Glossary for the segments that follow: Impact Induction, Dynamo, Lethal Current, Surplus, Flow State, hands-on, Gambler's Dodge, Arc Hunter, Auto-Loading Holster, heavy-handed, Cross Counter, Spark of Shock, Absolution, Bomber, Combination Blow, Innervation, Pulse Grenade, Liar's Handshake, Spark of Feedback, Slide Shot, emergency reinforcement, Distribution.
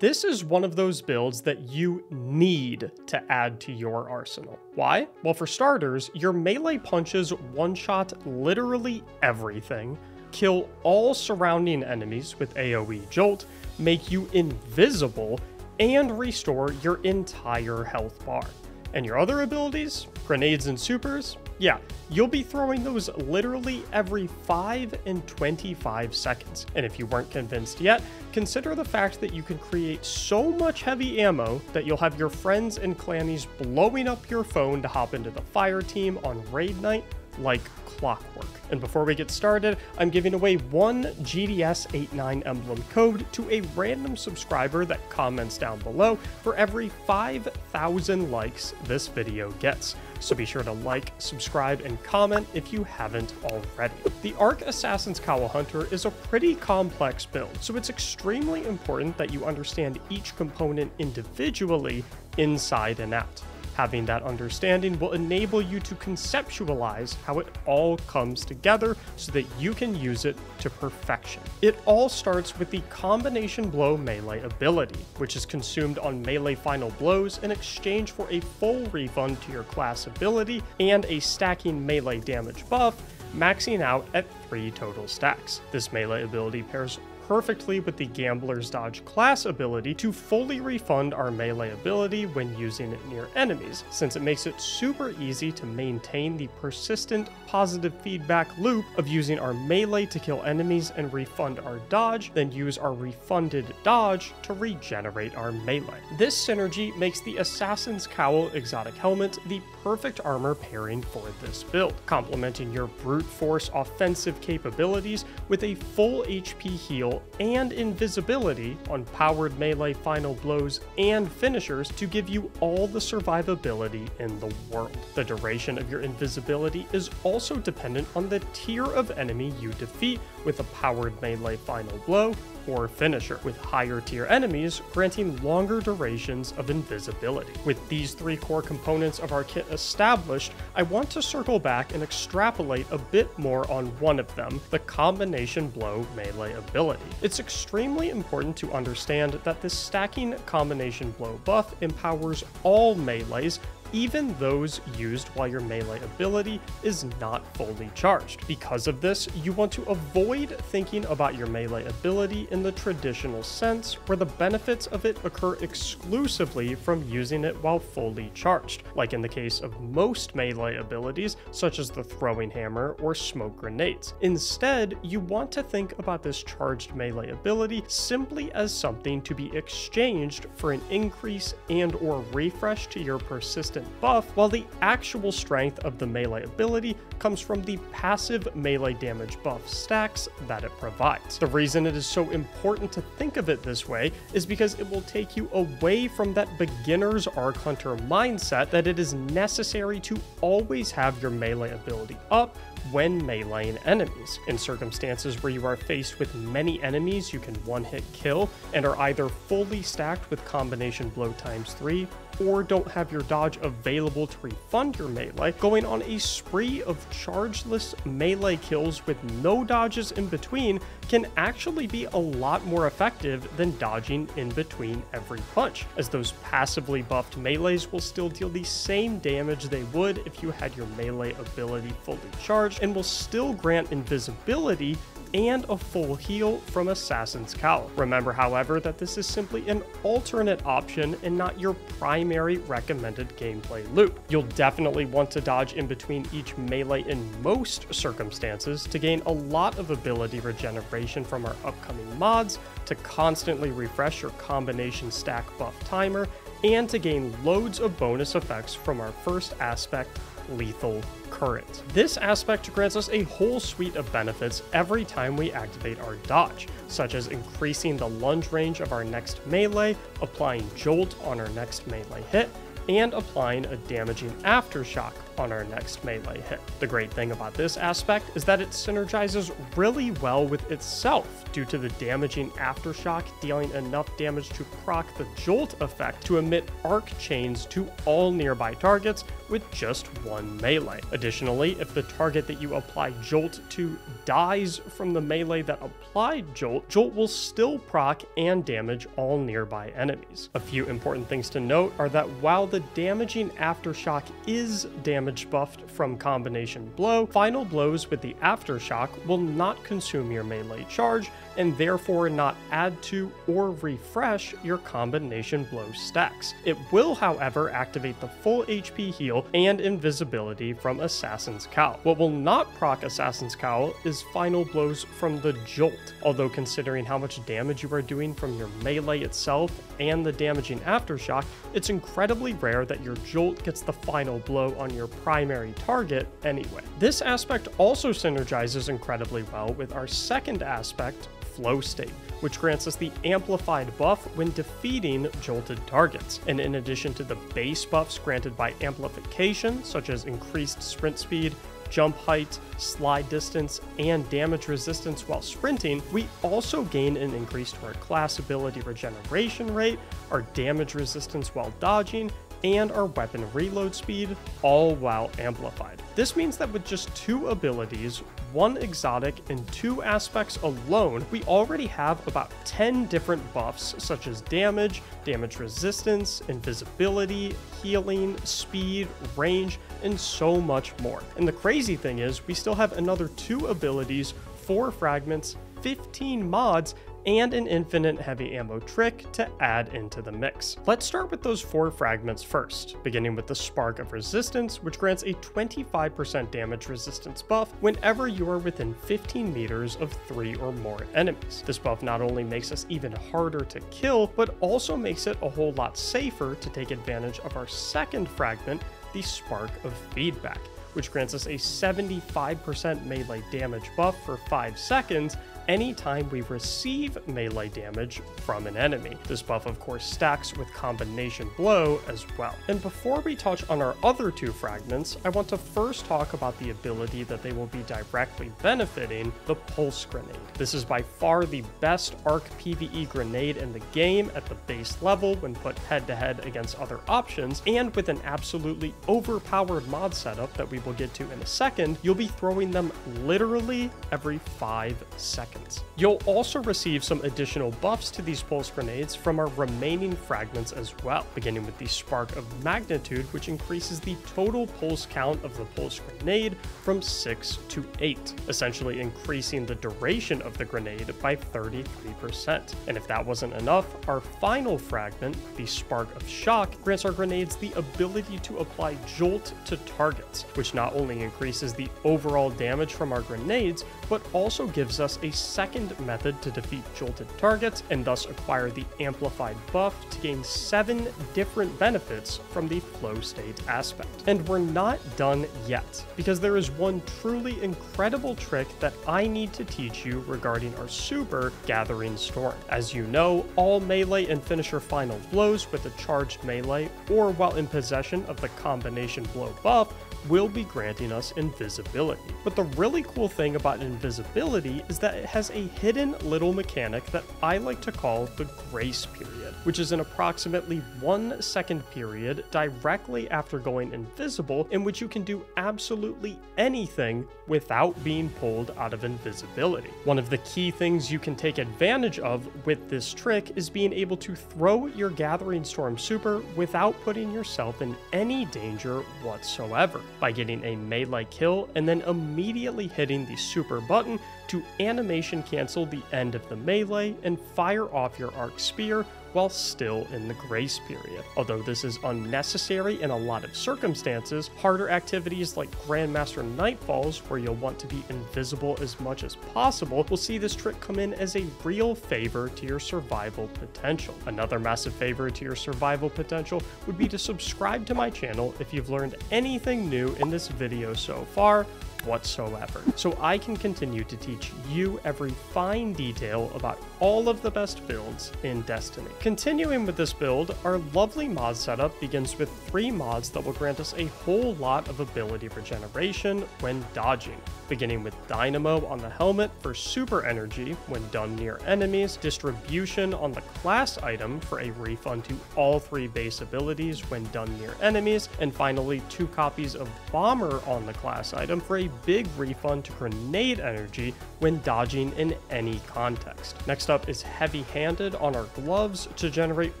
This is one of those builds that you need to add to your arsenal. Why? Well, for starters, your melee punches one-shot literally everything, kill all surrounding enemies with AoE Jolt, make you invisible, and restore your entire health bar. And your other abilities, grenades and supers, yeah, you'll be throwing those literally every 5 and 25 seconds. And if you weren't convinced yet, consider the fact that you can create so much heavy ammo that you'll have your friends and clannies blowing up your phone to hop into the fire team on raid night like clockwork. And before we get started, I'm giving away one GDS-89 emblem code to a random subscriber that comments down below for every 5,000 likes this video gets. So be sure to like, subscribe, and comment if you haven't already. The Arc Assassin's Cowl Hunter is a pretty complex build, so it's extremely important that you understand each component individually inside and out. Having that understanding will enable you to conceptualize how it all comes together so that you can use it to perfection. It all starts with the Combination Blow melee ability, which is consumed on melee final blows in exchange for a full refund to your class ability and a stacking melee damage buff, maxing out at 3 total stacks. This melee ability pairs perfectly with the Gambler's Dodge class ability to fully refund our melee ability when using it near enemies, since it makes it super easy to maintain the persistent positive feedback loop of using our melee to kill enemies and refund our dodge, then use our refunded dodge to regenerate our melee. This synergy makes the Assassin's Cowl exotic helmet the perfect armor pairing for this build, complementing your brute force offensive capabilities with a full HP heal and invisibility on powered melee final blows and finishers to give you all the survivability in the world. The duration of your invisibility is also dependent on the tier of enemy you defeat with a powered melee final blow or finisher, with higher tier enemies granting longer durations of invisibility. With these 3 core components of our kit established, I want to circle back and extrapolate a bit more on one of them, the Combination Blow melee ability. It's extremely important to understand that this stacking Combination Blow buff empowers all melees, even those used while your melee ability is not fully charged. Because of this, you want to avoid thinking about your melee ability in the traditional sense, where the benefits of it occur exclusively from using it while fully charged, like in the case of most melee abilities, such as the throwing hammer or smoke grenades. Instead, you want to think about this charged melee ability simply as something to be exchanged for an increase and or refresh to your persistent buff, while the actual strength of the melee ability comes from the passive melee damage buff stacks that it provides. The reason it is so important to think of it this way is because it will take you away from that beginner's Arc Hunter mindset that it is necessary to always have your melee ability up when meleeing enemies. In circumstances where you are faced with many enemies you can one-hit kill and are either fully stacked with Combination Blow ×3 or don't have your dodge available to refund your melee, going on a spree of chargeless melee kills with no dodges in between can actually be a lot more effective than dodging in between every punch, as those passively buffed melees will still deal the same damage they would if you had your melee ability fully charged, and will still grant invisibility and a full heal from Assassin's Cowl. Remember, however, that this is simply an alternate option and not your primary recommended gameplay loop. You'll definitely want to dodge in between each melee in most circumstances to gain a lot of ability regeneration from our upcoming mods, to constantly refresh your combination stack buff timer, and to gain loads of bonus effects from our first aspect, Lethal Current. This aspect grants us a whole suite of benefits every time we activate our dodge, such as increasing the lunge range of our next melee, applying Jolt on our next melee hit, and applying a damaging aftershock on our next melee hit. The great thing about this aspect is that it synergizes really well with itself due to the damaging aftershock dealing enough damage to proc the jolt effect to emit arc chains to all nearby targets with just one melee. Additionally, if the target that you apply jolt to dies from the melee that applied jolt, jolt will still proc and damage all nearby enemies. A few important things to note are that while the damaging aftershock is damage buffed from combination blow, final blows with the aftershock will not consume your melee charge and therefore not add to or refresh your combination blow stacks. It will, however, activate the full HP heal and invisibility from Assassin's Cowl. What will not proc Assassin's Cowl is final blows from the jolt, although considering how much damage you are doing from your melee itself and the damaging aftershock, it's incredibly rare that your jolt gets the final blow on your primary target anyway. This aspect also synergizes incredibly well with our second aspect, Flow State, which grants us the amplified buff when defeating jolted targets. And in addition to the base buffs granted by amplification, such as increased sprint speed, jump height, slide distance, and damage resistance while sprinting, we also gain an increase to our class ability regeneration rate, our damage resistance while dodging, and our weapon reload speed, all while amplified. This means that with just two abilities, one exotic, and two aspects alone, we already have about 10 different buffs such as damage, damage resistance, invisibility, healing, speed, range, and so much more. And the crazy thing is, we still have another two abilities, 4 fragments, 15 mods, and an infinite heavy ammo trick to add into the mix. Let's start with those 4 fragments first, beginning with the Spark of Resistance, which grants a 25% damage resistance buff whenever you are within 15 meters of 3 or more enemies. This buff not only makes us even harder to kill, but also makes it a whole lot safer to take advantage of our second fragment, the Spark of Feedback, which grants us a 75% melee damage buff for 5 seconds anytime we receive melee damage from an enemy. This buff, of course, stacks with combination blow as well. And before we touch on our other two fragments, I want to first talk about the ability that they will be directly benefiting, the Pulse Grenade. This is by far the best arc PvE grenade in the game at the base level when put head-to-head against other options, and with an absolutely overpowered mod setup that we will get to in a second, you'll be throwing them literally every 5 seconds. You'll also receive some additional buffs to these pulse grenades from our remaining fragments as well, beginning with the Spark of Magnitude, which increases the total pulse count of the pulse grenade from 6 to 8, essentially increasing the duration of the grenade by 33%. And if that wasn't enough, our final fragment, the Spark of Shock, grants our grenades the ability to apply jolt to targets, which not only increases the overall damage from our grenades, but also gives us a second method to defeat jolted targets and thus acquire the amplified buff to gain 7 different benefits from the flow state aspect. And we're not done yet, because there is one truly incredible trick that I need to teach you regarding our super Gathering Storm. As you know, all melee and finisher final blows with a charged melee or while in possession of the combination blow buff will be granting us invisibility. But the really cool thing about invisibility is that it has a hidden little mechanic that I like to call the grace period, which is an approximately 1 second period directly after going invisible in which you can do absolutely anything without being pulled out of invisibility. One of the key things you can take advantage of with this trick is being able to throw your Gathering Storm super without putting yourself in any danger whatsoever, by getting a melee kill and then immediately hitting the super button to animation cancel the end of the melee and fire off your arc spear while still in the grace period. Although this is unnecessary in a lot of circumstances, harder activities like Grandmaster Nightfalls, where you'll want to be invisible as much as possible, will see this trick come in as a real favor to your survival potential. Another massive favor to your survival potential would be to subscribe to my channel if you've learned anything new in this video so far, whatsoever. So I can continue to teach you every fine detail about all of the best builds in Destiny. Continuing with this build, our lovely mod setup begins with 3 mods that will grant us a whole lot of ability regeneration when dodging, beginning with Dynamo on the helmet for super energy when done near enemies, Distribution on the class item for a refund to all 3 base abilities when done near enemies, and finally 2 copies of Bomber on the class item for a big refund to grenade energy when dodging in any context. Next up is Heavy-Handed on our gloves to generate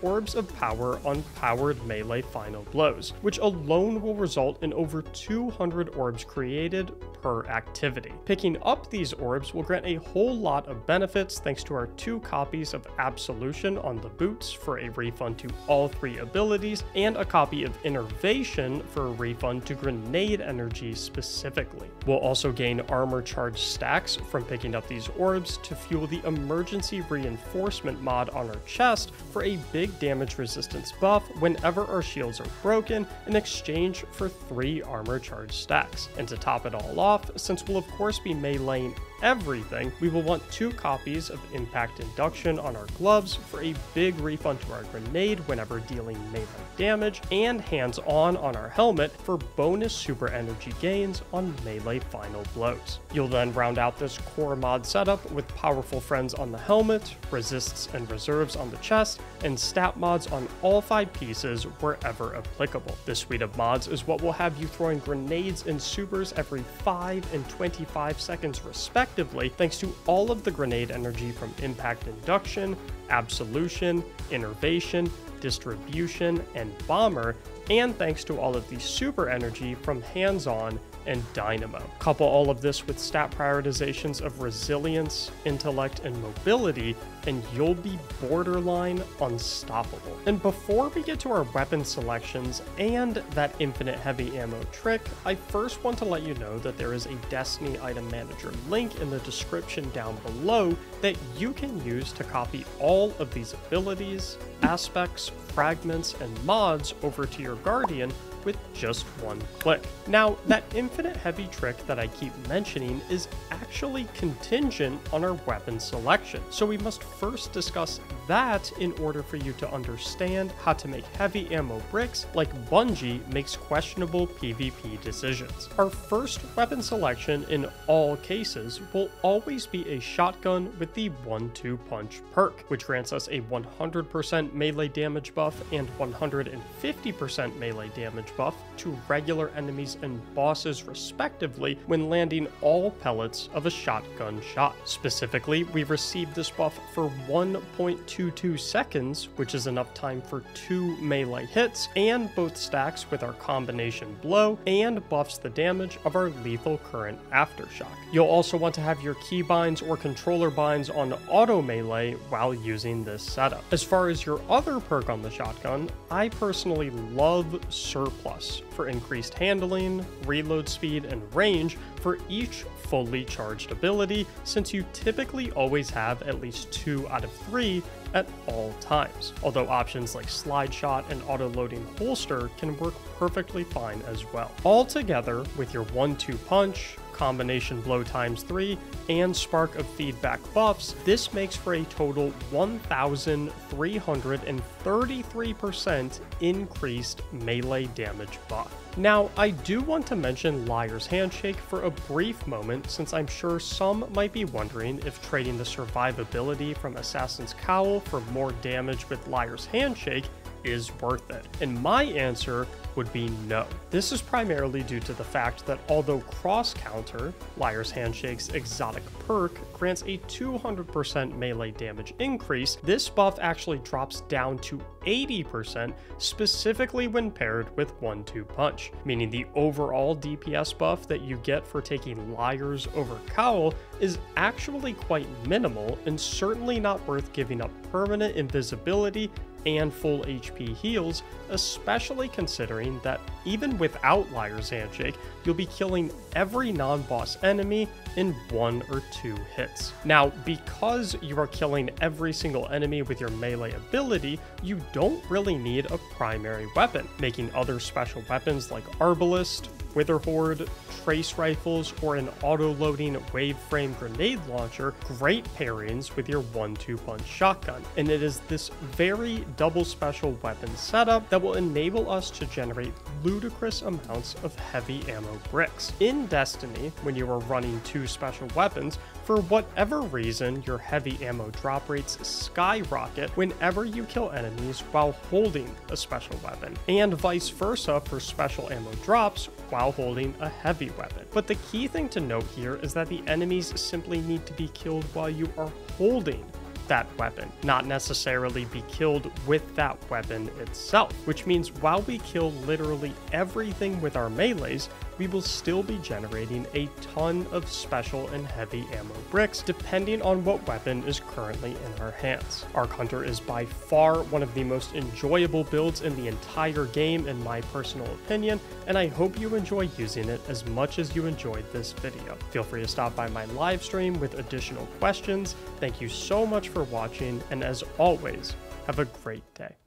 orbs of power on powered melee final blows, which alone will result in over 200 orbs created per activity. Picking up these orbs will grant a whole lot of benefits thanks to our 2 copies of Absolution on the boots for a refund to all 3 abilities, and a copy of Innervation for a refund to grenade energy specifically. We'll also gain armor charge stacks from picking up these orbs to fuel the emergency reinforcement mod on our chest for a big damage resistance buff whenever our shields are broken in exchange for 3 armor charge stacks. And to top it all off, since we'll of course be meleeing everything, we will want 2 copies of Impact Induction on our gloves for a big refund to our grenade whenever dealing melee damage, and hands-on on our helmet for bonus super energy gains on melee final blows. You'll then round out this core mod setup with Powerful Friends on the helmet, Resists and Reserves on the chest, and stat mods on all 5 pieces wherever applicable. This suite of mods is what will have you throwing grenades and supers every 5 and 25 seconds respectively, thanks to all of the grenade energy from Impact Induction, Absolution, Innervation, Distribution, and Bomber, and thanks to all of the super energy from hands-on and Dynamo. Couple all of this with stat prioritizations of Resilience, Intellect, and Mobility, and you'll be borderline unstoppable. And before we get to our weapon selections and that infinite heavy ammo trick, I first want to let you know that there is a Destiny Item Manager link in the description down below that you can use to copy all of these abilities, aspects, fragments, and mods over to your Guardian with just 1 click. Now, that infinite heavy trick that I keep mentioning is actually contingent on our weapon selection, so we must first discuss that in order for you to understand how to make heavy ammo bricks like Bungie makes questionable PvP decisions. Our first weapon selection in all cases will always be a shotgun with the 1-2 punch perk, which grants us a 100% melee damage buff and 150% melee damage buff to regular enemies and bosses respectively when landing all pellets of a shotgun shot. Specifically, we received this buff for 1.22 seconds, which is enough time for 2 melee hits and both stacks with our Combination Blow, and buffs the damage of our Lethal Current aftershock. You'll also want to have your keybinds or controller binds on auto melee while using this setup. As far as your other perk on the shotgun, I personally love Surplus for increased handling, reload speed, and range for each fully charged ability, since you typically always have at least 2 out of 3 at all times, although options like Slide Shot and Auto-Loading Holster can work perfectly fine as well. Altogether, with your 1-2 punch, Combination Blow ×3, and Spark of Feedback buffs, this makes for a total 1,333% increased melee damage buff. Now, I do want to mention Liar's Handshake for a brief moment, since I'm sure some might be wondering if trading the survivability from Assassin's Cowl for more damage with Liar's Handshake is worth it. And my answer would be no. This is primarily due to the fact that although Cross Counter, Liar's Handshake's exotic perk, grants a 200% melee damage increase, this buff actually drops down to 80% specifically when paired with 1-2 punch, meaning the overall DPS buff that you get for taking Liars over Cowl is actually quite minimal and certainly not worth giving up permanent invisibility and full HP heals, especially considering that even without Liar's Handshake, you'll be killing every non-boss enemy in 1 or 2 hits. Now, because you are killing every single enemy with your melee ability, you don't really need a primary weapon, making other special weapons like Arbalest, Wither Horde, trace rifles, or an auto-loading waveframe grenade launcher great pairings with your 1-2 punch shotgun. And it is this very double special weapon setup that will enable us to generate ludicrous amounts of heavy ammo bricks. In Destiny, when you are running 2 special weapons, for whatever reason, your heavy ammo drop rates skyrocket whenever you kill enemies while holding a special weapon, and vice versa for special ammo drops while holding a heavy weapon. But the key thing to note here is that the enemies simply need to be killed while you are holding that weapon, not necessarily be killed with that weapon itself, which means while we kill literally everything with our melees, we will still be generating a ton of special and heavy ammo bricks depending on what weapon is currently in our hands. Arc Hunter is by far one of the most enjoyable builds in the entire game in my personal opinion, and I hope you enjoy using it as much as you enjoyed this video. Feel free to stop by my live stream with additional questions. Thank you so much for watching, and as always, have a great day.